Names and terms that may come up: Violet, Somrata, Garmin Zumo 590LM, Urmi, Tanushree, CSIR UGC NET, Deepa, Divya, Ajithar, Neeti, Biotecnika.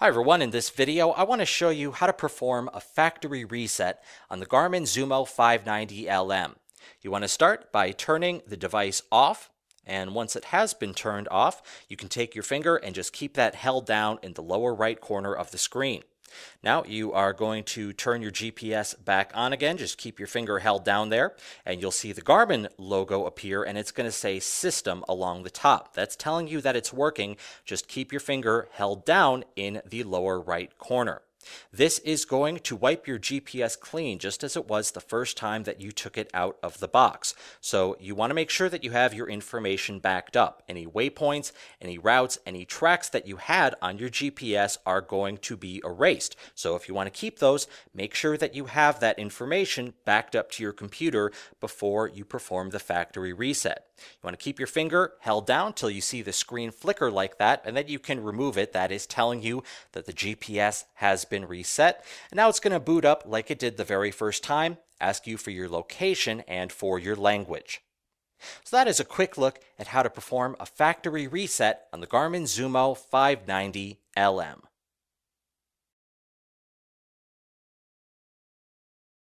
Hi everyone, in this video I want to show you how to perform a factory reset on the Garmin Zumo 590LM. You want to start by turning the device off, and once it has been turned off, you can take your finger and just keep that held down in the lower right corner of the screen. Now you are going to turn your GPS back on again. Just keep your finger held down there, and you'll see the Garmin logo appear, and it's going to say system along the top. That's telling you that it's working. Just keep your finger held down in the lower right corner. This is going to wipe your GPS clean, just as it was the first time that you took it out of the box. So you want to make sure that you have your information backed up. Any waypoints, any routes, any tracks that you had on your GPS are going to be erased. So if you want to keep those, make sure that you have that information backed up to your computer before you perform the factory reset. You want to keep your finger held down till you see the screen flicker like that, and then you can remove it. That is telling you that the GPS has been reset, and now it's going to boot up like it did the very first time, ask you for your location and for your language. So that is a quick look at how to perform a factory reset on the Garmin Zumo 590LM.